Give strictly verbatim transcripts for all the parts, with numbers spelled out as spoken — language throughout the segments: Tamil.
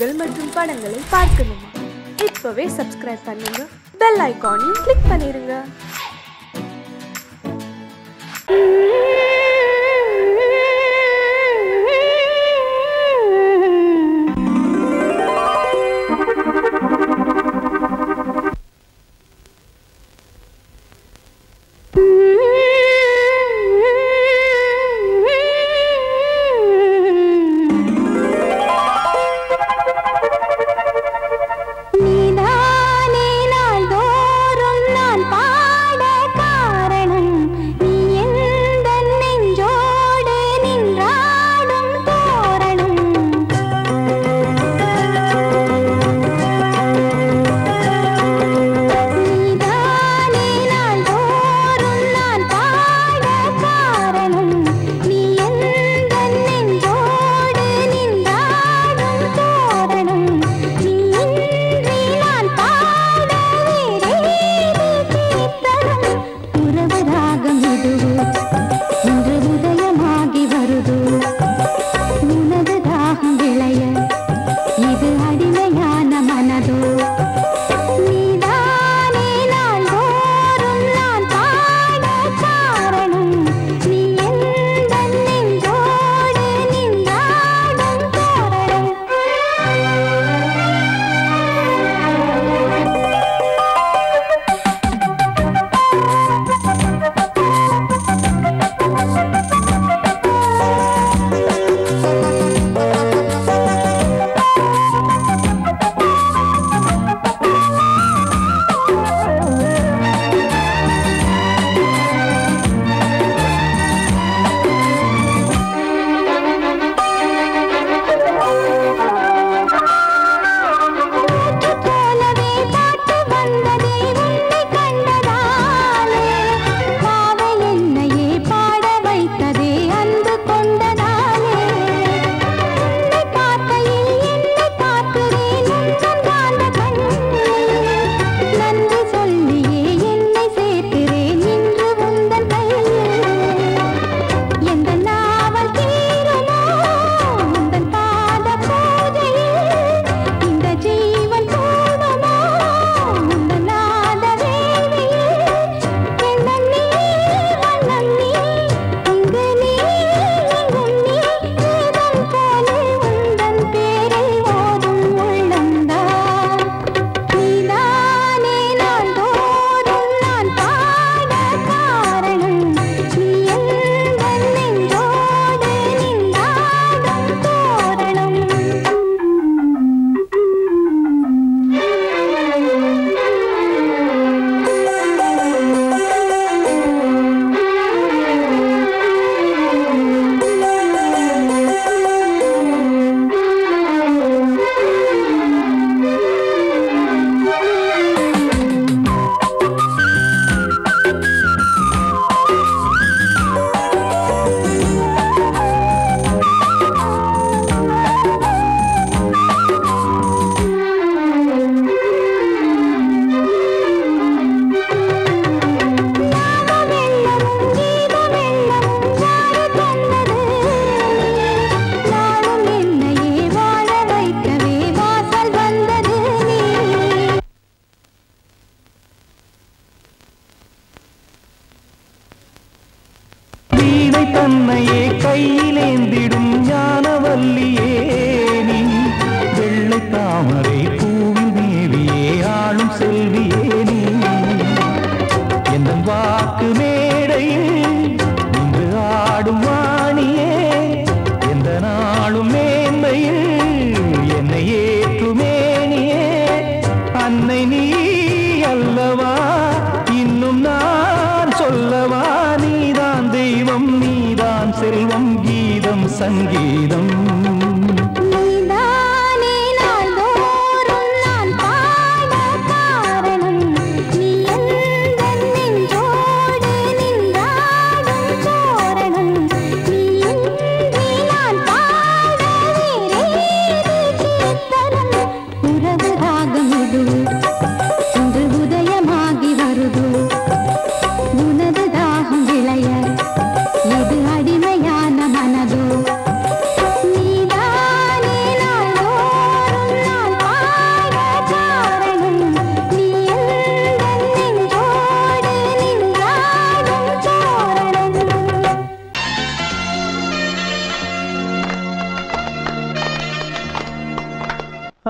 நிகழ்ச்சிகள் மற்றும் படங்களை பார்க்கணுமா? இப்பவே சப்ஸ்கிரைப் பண்ணுங்க, பெல் ஐகானையும் கிளிக் பண்ணிருங்க.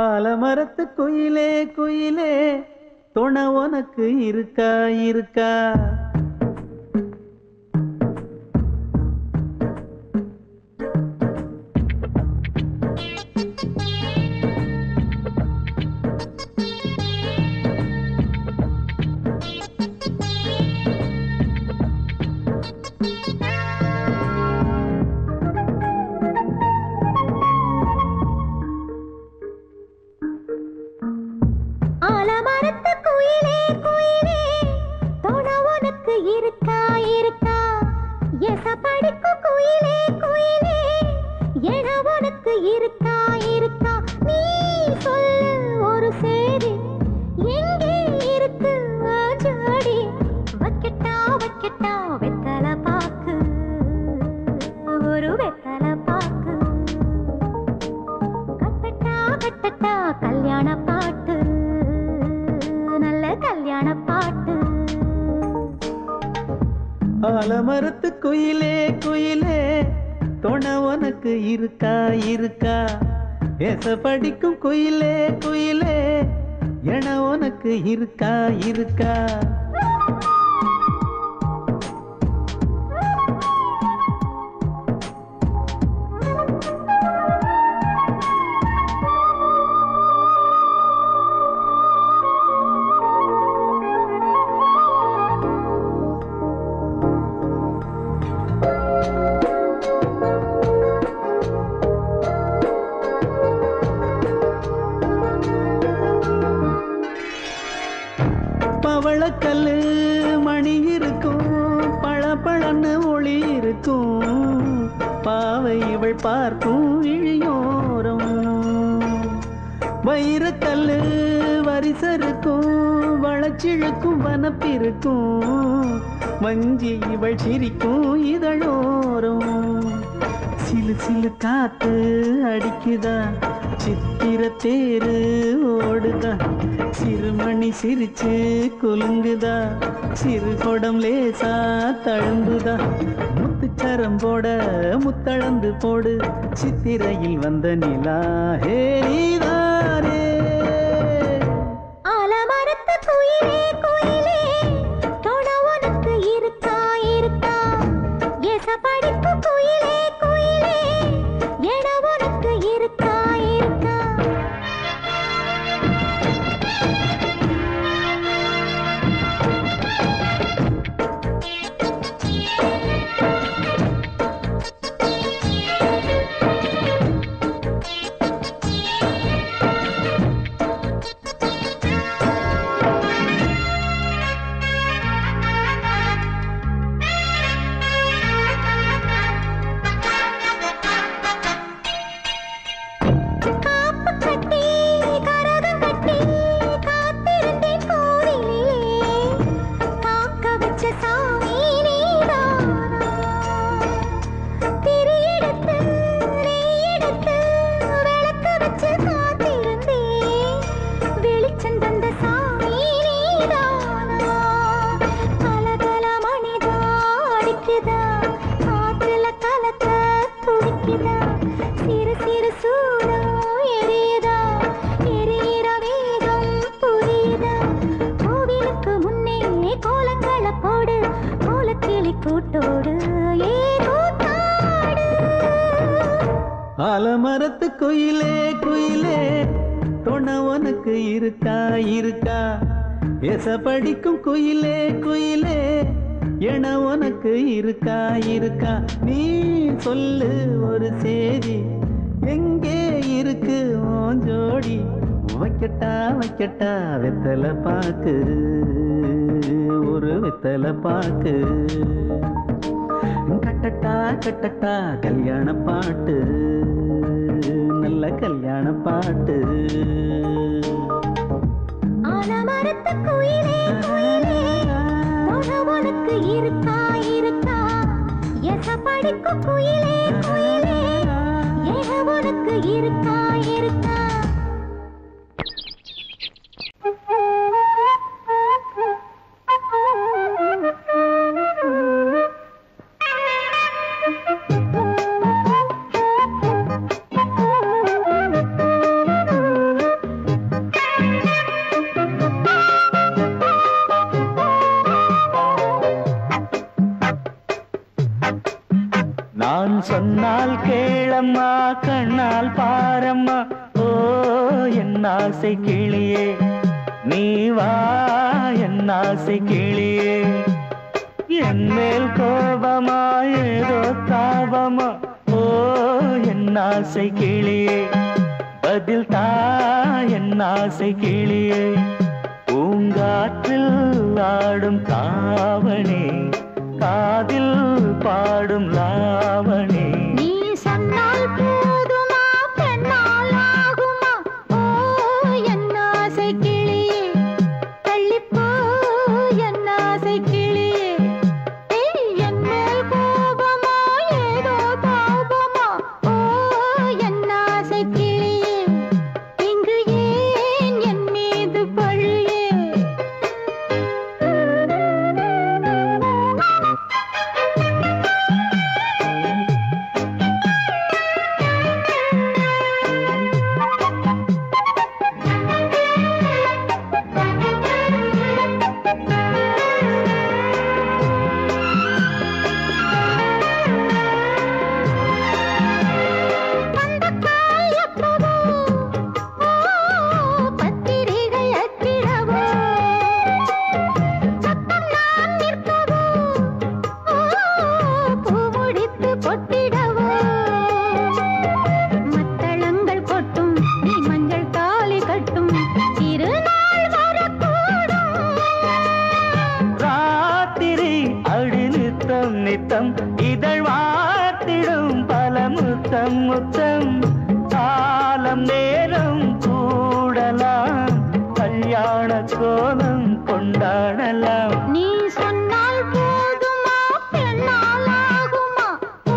ஆலமரத்து குயிலே குயிலே துணை உனக்கு இருக்கா இருக்கா படிக்கும் குயிலே குயிலே என உனக்கு இருக்கா இருக்கா சிரிச்சு குலுங்குதா சிறு கொடம் லேசா தழும்புதா முத்துச்சரம் போட முத்தளந்து போடு சித்திரையில் வந்த நிலா ஹே நீதாரே ஆலமரத்து குயிலே குயிலே தொட உனக்கு இருக்கா இருக்கா எசபடிப்பு குயிலே குயிலே எட உனக்கு இருக்கா இருக்கா படிக்கும் குயிலே குயிலே என உனக்கு இருக்கா இருக்கா நீ சொல்லு ஒரு சேதி எங்கே இருக்கு உன் ஜோடி வைக்கட்டா வைக்கட்டா வெத்தலை பாக்கு ஒரு வெத்தலை பாக்கு கட்டட்டா கட்டட்டா கல்யாண பாட்டு நல்ல கல்யாண பாட்டு ஆலமரத்து குயிலே குயிலே தொட உனக்கு இருக்கா இருக்கா எசபடிக்கு குயிலே குயிலே என உனக்கு இருக்கா இருக்கா சொன்னால் கேளம்மா கண்ணால் பாரம்மா ஓ என் ஆசை கிளியே நீ வா என் ஆசை கிளியே என் மேல் கோபமா ஏதோ தாபமா ஓ என் ஆசை கிளியே பதில் தா என் ஆசை கிளியே பூங்காற்றில் ஆடும் தாவணி காதில் பாடும் லாவணி நீ சொன்னால் போதுமா பெண்ணால் ஆகுமா ஓ என் ஆசை கிளியே தள்ளிப்போ என் ஆசை கிளியே என் மேல் கோபமா ஏதோ தாபமா ஓ என் ஆசை கிளியே இங்கு ஏன் என் மீது பழியே இதழ் வாத்திடும் பல முத்தம் முத்தம் காலம் நேரம் கூடலாம் கல்யாண கோலம் கொண்டாடலாம் நீ சொன்னால் போதுமா பெண்ணால் ஆகுமா ஓ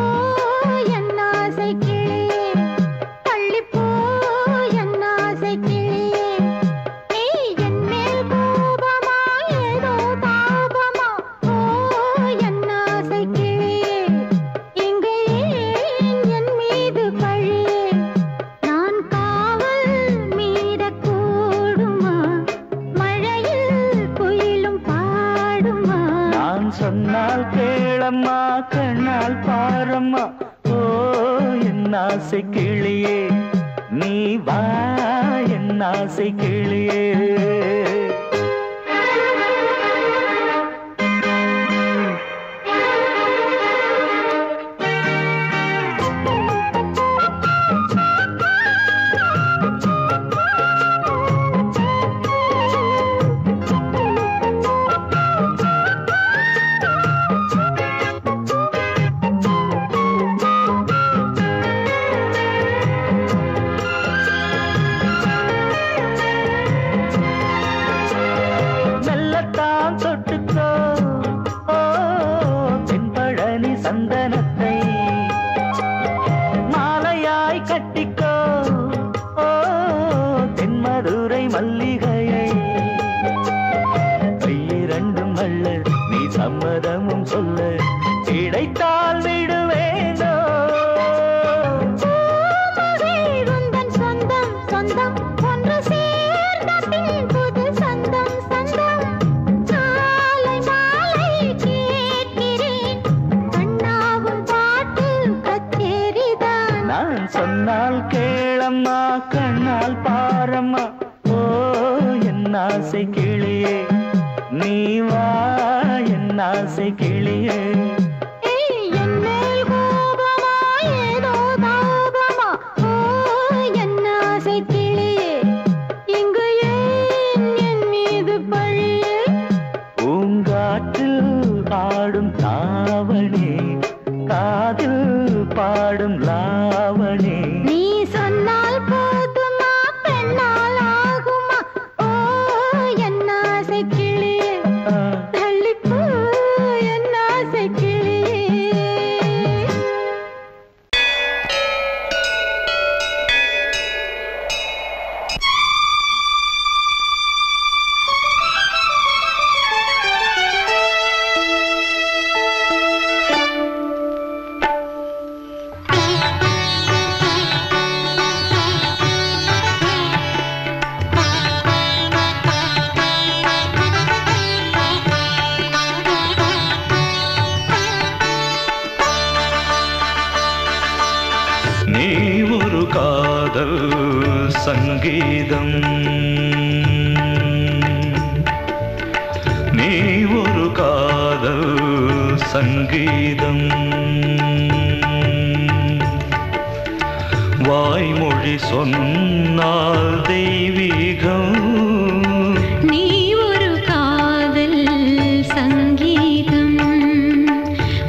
என் ஆசை கிளியே தள்ளிப்போ என் ஆசை கிளியே நீ என் மேல் கோபமா ஏதோ தாபமா ஓ என் ஆசை கிளியே சொன்னால் கேளம்மா கண்ணால் பாரம்மா ஓ என் ஆசை கிளியே நீ வா என் ஆசை கிளியே தொட்டுக்கோ ஓ தென்பழனி சந்தனத்தை மாலையாய் கட்டிக்கோ ஓ தென்மதுரை மல்லிகையை கையிரண்டும் அள்ள நீ சம்மதமும் சொல்ல கிடைத்தால் விடுவேனோ சொந்தம் சொந்தம் ஒன்று சேர்ந்த சொன்னால் கேளம்மா கண்ணால் பாரம்மா ஓ என் ஆசை கிளியே நீ வா என் ஆசை கிளியே என் மேல் கோபமா ஏதோ தாபமா ஓ என் ஆசை கிளியே இங்கு ஏன் என் மீது பழியே பூங்காற்றில் ஆடும் தாவணி காதில் பாடும் லாவணி நீ சொன்னால் போதுமா பெண்ணால் ஆகுமா ஓ என் ஆசை கிளியே தள்ளிப்போ என் ஆசை கிளியே സംഗീതം നീ ഒരു കാതൽ സംഗീതം വായ്മൊഴി சொன்னால் தெய்வீகம் நீ ஒரு காதல் சங்கீதம்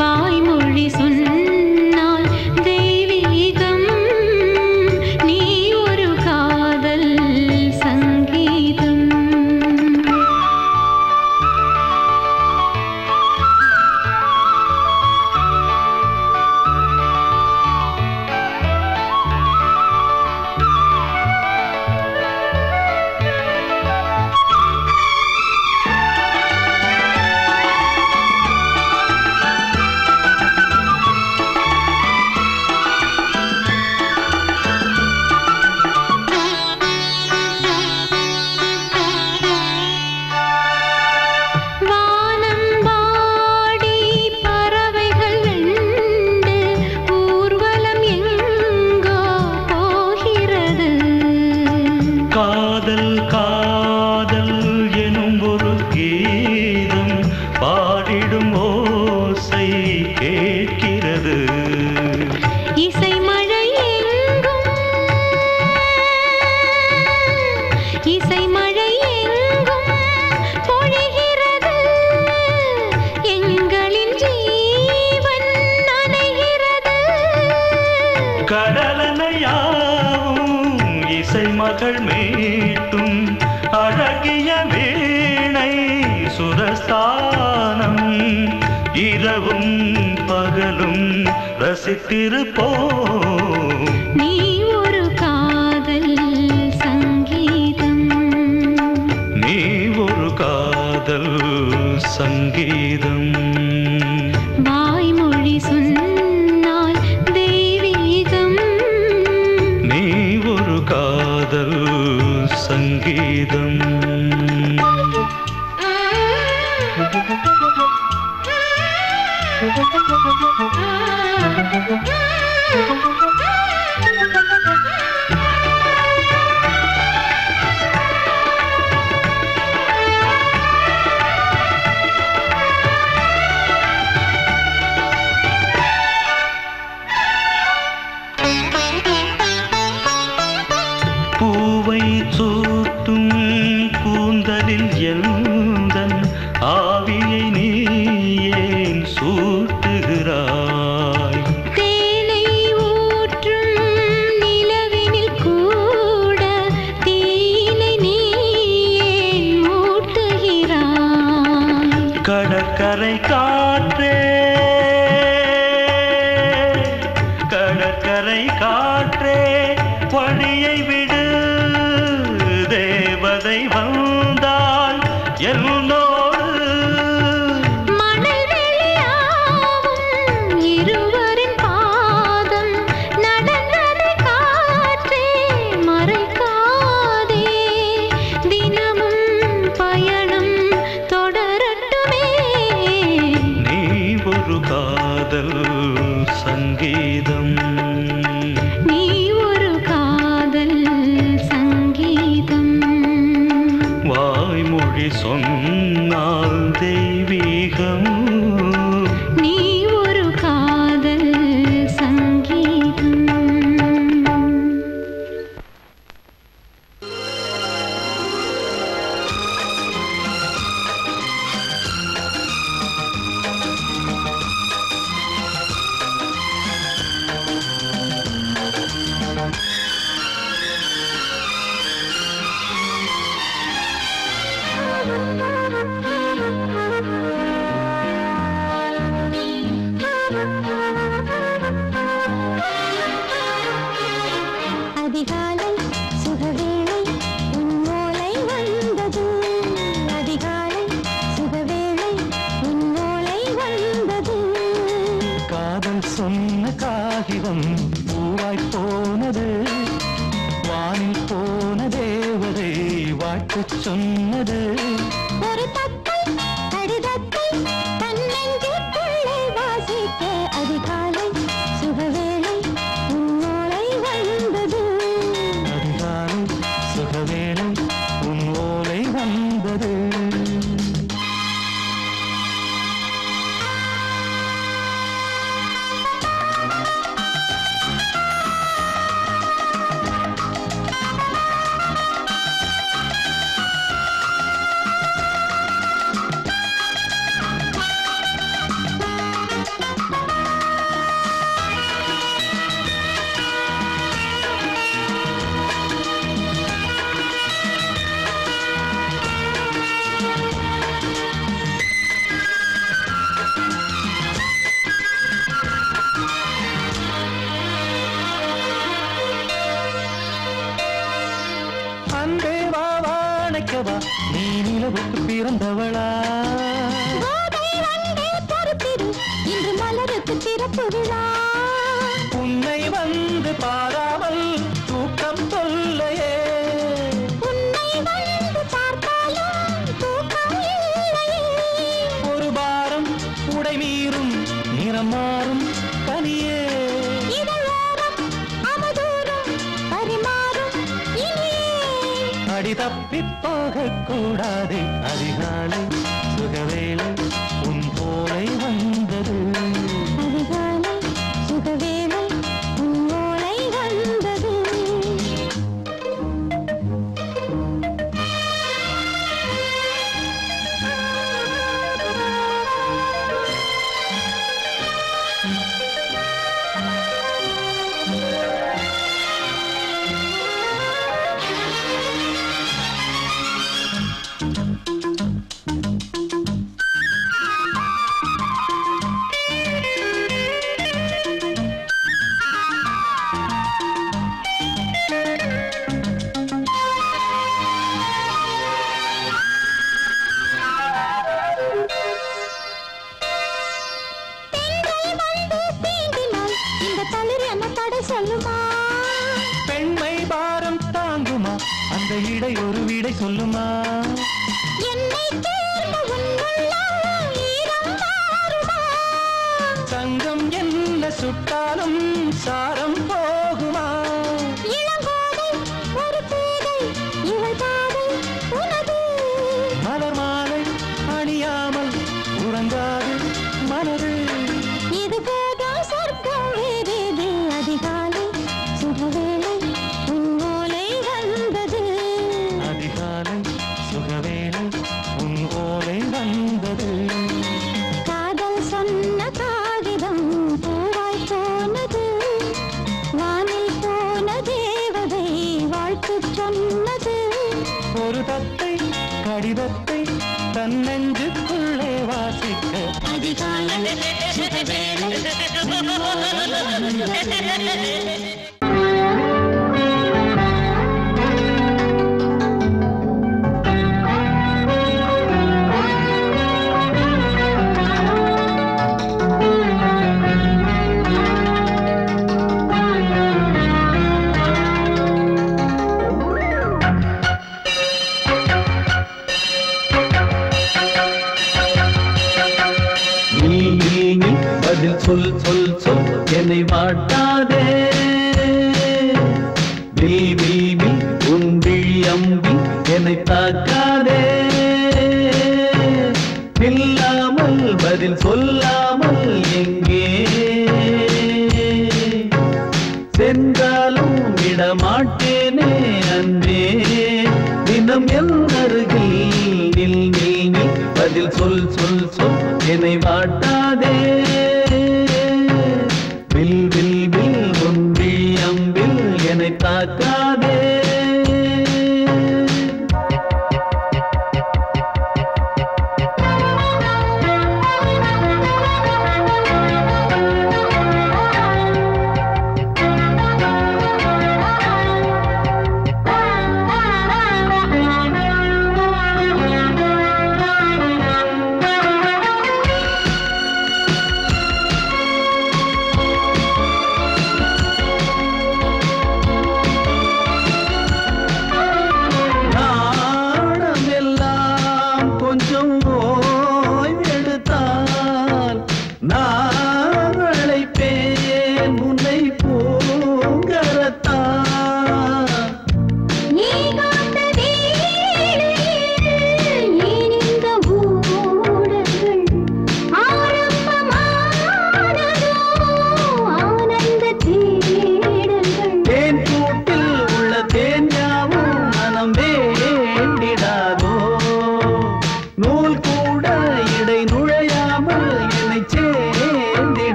வாய்மொழி சொன்னால் தெய்வீகம் நீ ஒரு காதல் சங்கீதம் அதிகாலை நினைக்கவா நீ நிலவுக்கு பிறந்தவளா கோதை வந்தே பொறுத்திரு இன்று மலருக்கு திறப்பு விழா உன்னை வந்து பாராமல் தூக்கம் சொல்லையே உன்னை வந்து பார்த்தாலும் தூக்கம் இல்லையே ஒரு பாரம் உடை மீறும் நிறம் மாறும் தனியே அடி தப்பிப் போகக் கூடாதே அதிகாலை சுகவேளை உன் ஓலை வந்தது அதிகாலை சுகவேளை உன் ஓலை வந்தது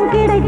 பூஜை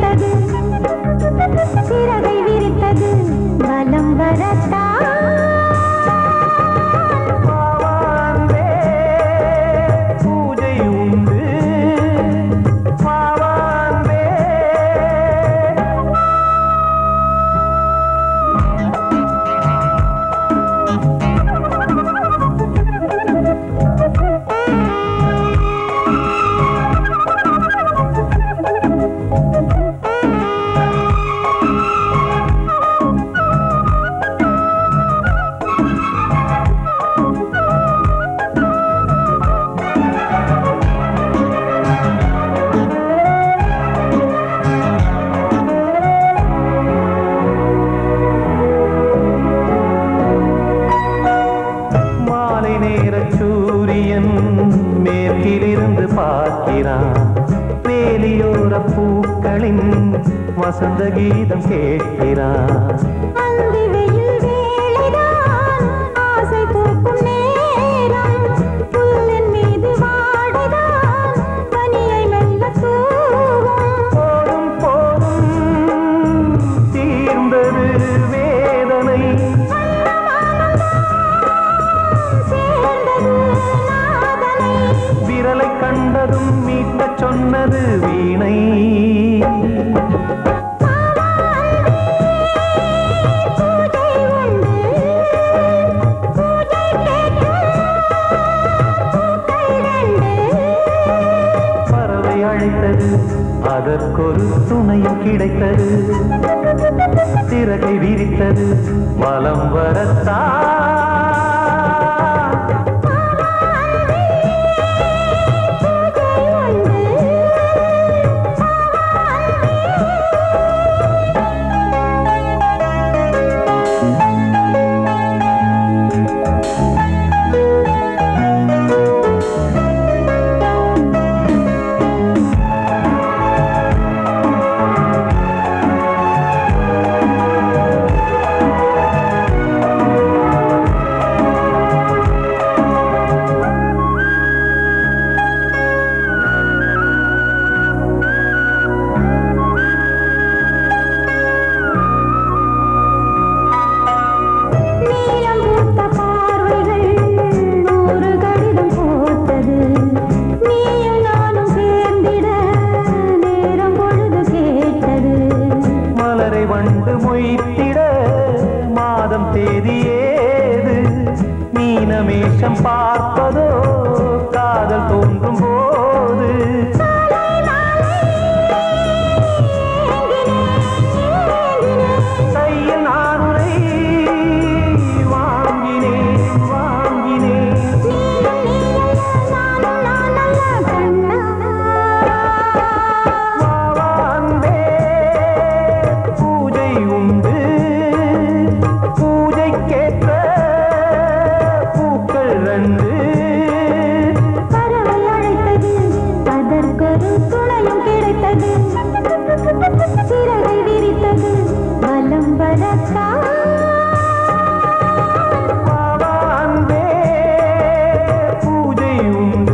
உண்டு